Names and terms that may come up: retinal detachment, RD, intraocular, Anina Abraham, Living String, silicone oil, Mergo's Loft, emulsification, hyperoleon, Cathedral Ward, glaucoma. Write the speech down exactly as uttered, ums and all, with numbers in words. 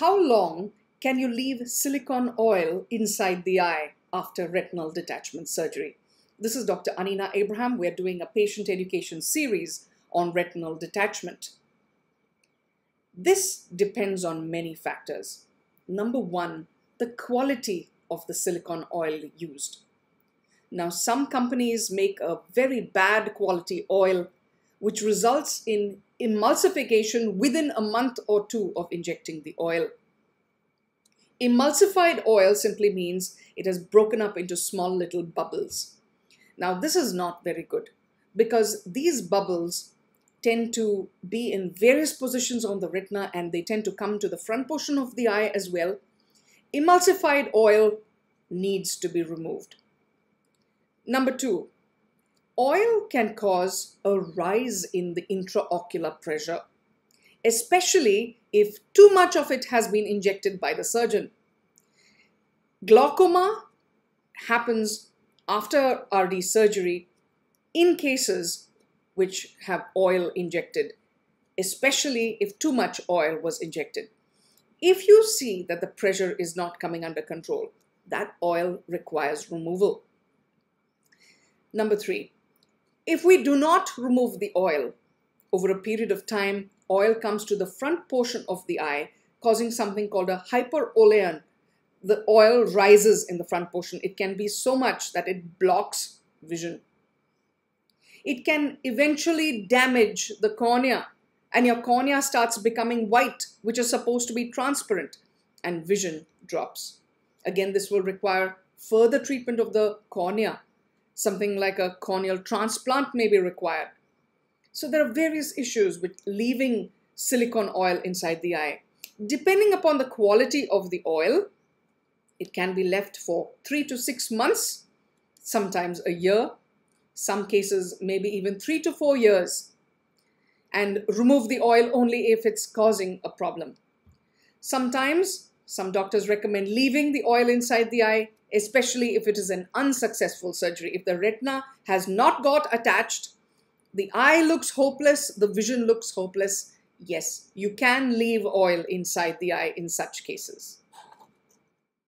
How long can you leave silicone oil inside the eye after retinal detachment surgery? This is Doctor Anina Abraham. We're doing a patient education series on retinal detachment. This depends on many factors. Number one, the quality of the silicone oil used. Now, some companies make a very bad quality oil, which results in emulsification within a month or two of injecting the oil. Emulsified oil simply means it has broken up into small little bubbles. Now, this is not very good because these bubbles tend to be in various positions on the retina and they tend to come to the front portion of the eye as well. Emulsified oil needs to be removed. Number two, oil can cause a rise in the intraocular pressure, especially if too much of it has been injected by the surgeon. Glaucoma happens after R D surgery in cases which have oil injected, especially if too much oil was injected. If you see that the pressure is not coming under control, that oil requires removal. Number three, if we do not remove the oil, over a period of time, oil comes to the front portion of the eye, causing something called a hyperoleon. The oil rises in the front portion. It can be so much that it blocks vision. It can eventually damage the cornea, and your cornea starts becoming white, which is supposed to be transparent, and vision drops. Again, this will require further treatment of the cornea. Something like a corneal transplant may be required. So there are various issues with leaving silicone oil inside the eye. Depending upon the quality of the oil, it can be left for three to six months, sometimes a year, some cases maybe even three to four years, and remove the oil only if it's causing a problem. Sometimes, some doctors recommend leaving the oil inside the eye, especially if it is an unsuccessful surgery. If the retina has not got attached, the eye looks hopeless, the vision looks hopeless. Yes, you can leave oil inside the eye in such cases.